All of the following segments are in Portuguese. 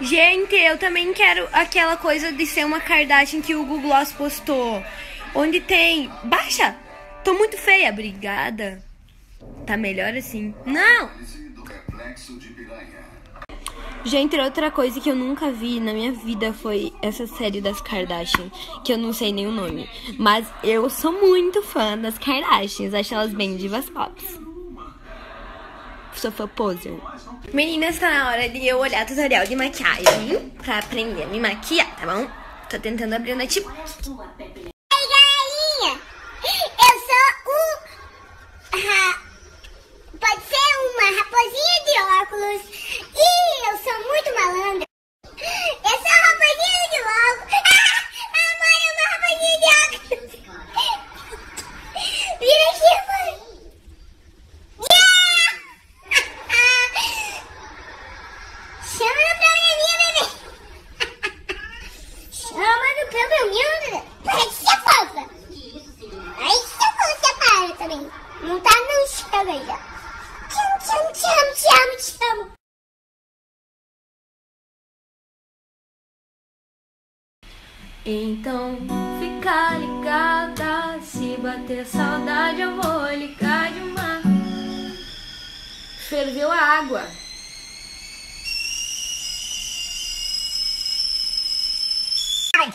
Gente, eu também quero aquela coisa de ser uma Kardashian que o Google Gloss postou. Onde tem... Baixa! Tô muito feia. Obrigada. Tá melhor assim. Não! Gente, outra coisa que eu nunca vi na minha vida foi essa série das Kardashian, que eu não sei nem o nome. Mas eu sou muito fã das Kardashians, acho elas bem divas pops. Sou fã poser. Meninas, tá na hora de eu olhar tutorial de maquiagem pra aprender a me maquiar, tá bom? Tô tentando abrir o notebook. Ei, galerinha! Eu sou o... Pode ser uma raposinha de óculos. E eu sou muito malandra. Eu sou a raposinha de óculos. Ah, mãe, é uma raposinha de óculos. Vira aqui, mãe. Então fica ligada, se bater saudade eu vou ligar de mar. Ferveu a água.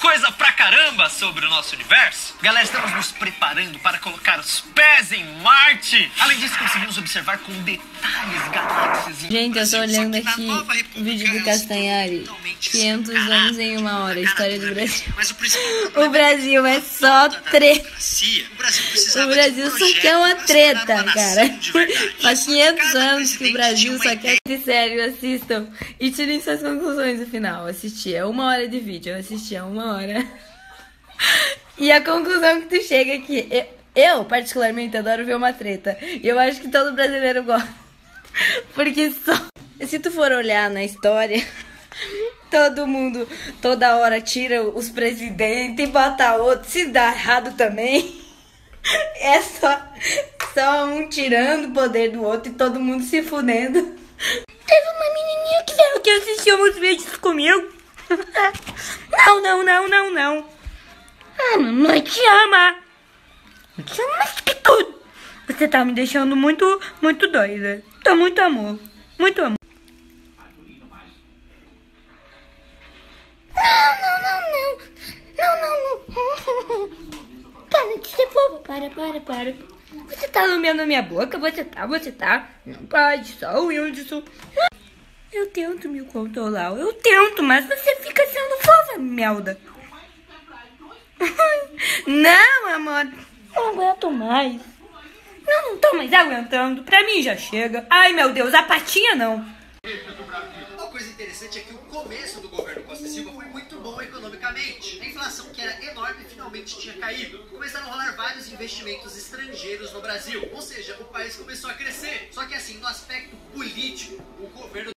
Coisa pra caramba sobre o nosso universo. Galera, estamos nos preparando para colocar os pés em Marte. Além disso, conseguimos observar com detalhes galáxias. Gente, eu tô olhando aqui o vídeo do Castanhari. 500 anos em uma hora, história do Brasil. Mas o Brasil é só treta. O Brasil só quer uma treta, cara. Faz 500 anos que o Brasil só quer... Sério, assistam e tirem suas conclusões no final. Assistir é uma hora de vídeo, eu assisti a uma hora. E a conclusão que tu chega é que eu particularmente adoro ver uma treta. E eu acho que todo brasileiro gosta. Porque só... Se tu for olhar na história, todo mundo, toda hora tira os presidentes e bota outro. Se dá errado também, é só um tirando o poder do outro e todo mundo se fudendo. Teve uma menininha que assistiu uns vídeos comigo. Não. Ah, mamãe te ama. Eu te amo mais que tudo. Você tá me deixando muito, muito doida. Tô muito amor. Muito amor. Não. Para de ser bobo. Para. Você tá lambendo minha boca. Você tá. Não pode, só o Wilson. Eu tento me controlar, mas você fica sendo fofa, merda. Não, amor, não aguento mais. Não tô mais aguentando, pra mim já chega. Ai, meu Deus, apatia não. Uma coisa interessante é que o começo do governo Costa Silva foi muito bom economicamente. A inflação, que era enorme, finalmente tinha caído. Começaram a rolar vários investimentos estrangeiros no Brasil. Ou seja, o país começou a crescer. Só que assim, no aspecto político, o governo